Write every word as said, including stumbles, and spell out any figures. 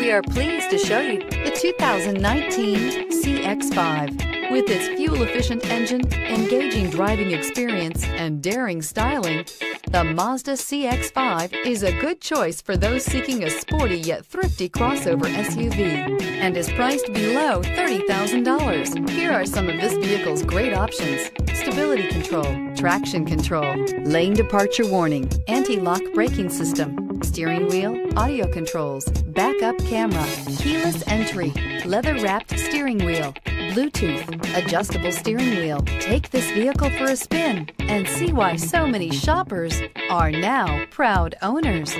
We are pleased to show you the two thousand nineteen C X five. With its fuel-efficient engine, engaging driving experience, and daring styling, the Mazda C X five is a good choice for those seeking a sporty yet thrifty crossover S U V and is priced below thirty thousand dollars. Here are some of this vehicle's great options: stability control, traction control, lane departure warning, anti-lock braking system, steering wheel audio controls, backup camera, keyless entry, leather-wrapped steering wheel, Bluetooth, adjustable steering wheel. Take this vehicle for a spin and see why so many shoppers are now proud owners.